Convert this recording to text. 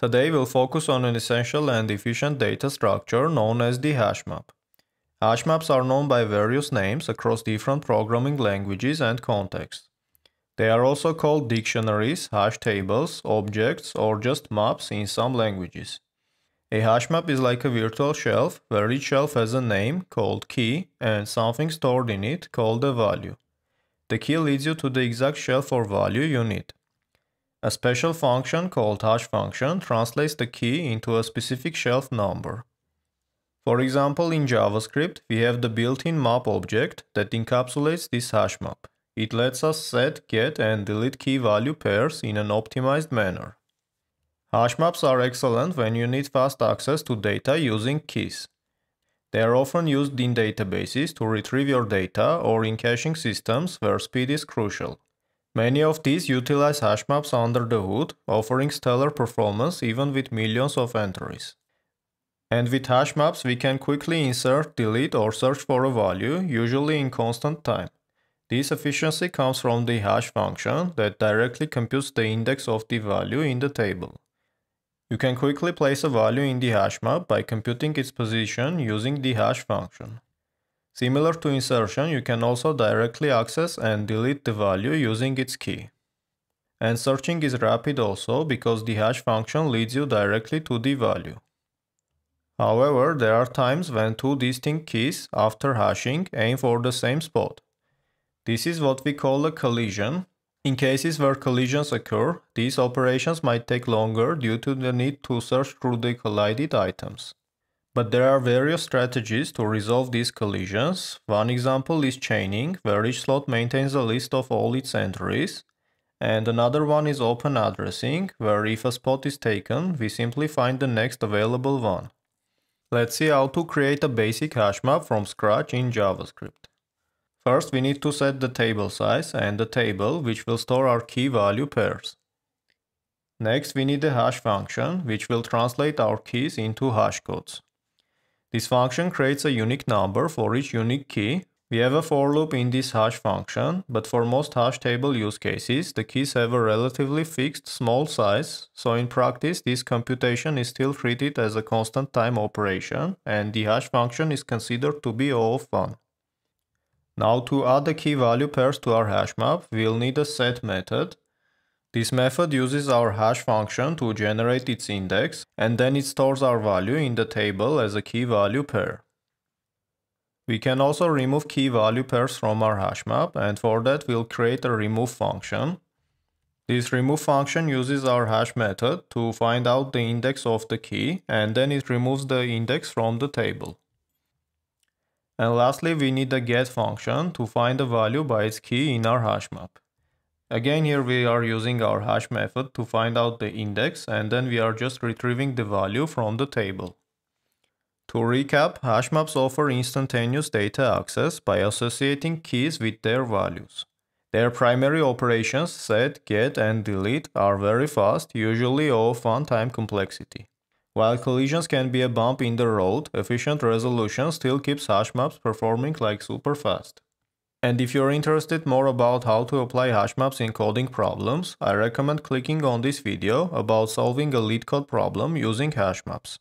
Today we'll focus on an essential and efficient data structure known as the HashMap. HashMaps are known by various names across different programming languages and contexts. They are also called dictionaries, hash tables, objects, or just maps in some languages. A HashMap is like a virtual shelf, where each shelf has a name called key and something stored in it called a value. The key leads you to the exact shelf or value you need. A special function called hash function translates the key into a specific shelf number. For example, in JavaScript, we have the built-in map object that encapsulates this hash map. It lets us set, get, and delete key value pairs in an optimized manner. HashMaps are excellent when you need fast access to data using keys. They are often used in databases to retrieve your data or in caching systems where speed is crucial. Many of these utilize HashMaps under the hood, offering stellar performance even with millions of entries. And with HashMaps we can quickly insert, delete, or search for a value, usually in constant time. This efficiency comes from the hash function that directly computes the index of the value in the table. You can quickly place a value in the hash map by computing its position using the hash function. Similar to insertion, you can also directly access and delete the value using its key. And searching is rapid also because the hash function leads you directly to the value. However, there are times when two distinct keys, after hashing, aim for the same spot. This is what we call a collision. In cases where collisions occur, these operations might take longer due to the need to search through the collided items. But there are various strategies to resolve these collisions. One example is chaining, where each slot maintains a list of all its entries. And another one is open addressing, where if a spot is taken, we simply find the next available one. Let's see how to create a basic HashMap from scratch in JavaScript. First, we need to set the table size and the table, which will store our key value pairs. Next, we need a hash function, which will translate our keys into hash codes. This function creates a unique number for each unique key. We have a for loop in this hash function, but for most hash table use cases, the keys have a relatively fixed small size, so in practice, this computation is still treated as a constant time operation, and the hash function is considered to be O of 1. Now, to add the key value pairs to our HashMap, we'll need a set method. This method uses our hash function to generate its index, and then it stores our value in the table as a key value pair. We can also remove key value pairs from our HashMap, and for that we'll create a remove function. This remove function uses our hash method to find out the index of the key, and then it removes the index from the table. And lastly, we need a get function to find a value by its key in our HashMap. Again, here we are using our hash method to find out the index, and then we are just retrieving the value from the table. To recap, HashMaps offer instantaneous data access by associating keys with their values. Their primary operations, set, get, and delete, are very fast, usually O of 1 time complexity. While collisions can be a bump in the road, efficient resolution still keeps HashMaps performing like super fast. And if you're interested more about how to apply HashMaps in coding problems, I recommend clicking on this video about solving a LeetCode problem using HashMaps.